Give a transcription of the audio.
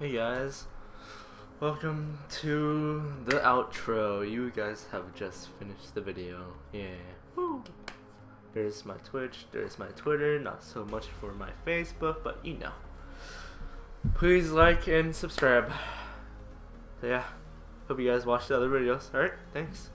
Hey guys, welcome to the outro. You guys have just finished the video. Yeah. Woo. There's my Twitch, there's my Twitter, not so much for my Facebook, but you know. Please like and subscribe. So yeah, hope you guys watch the other videos. Alright, thanks.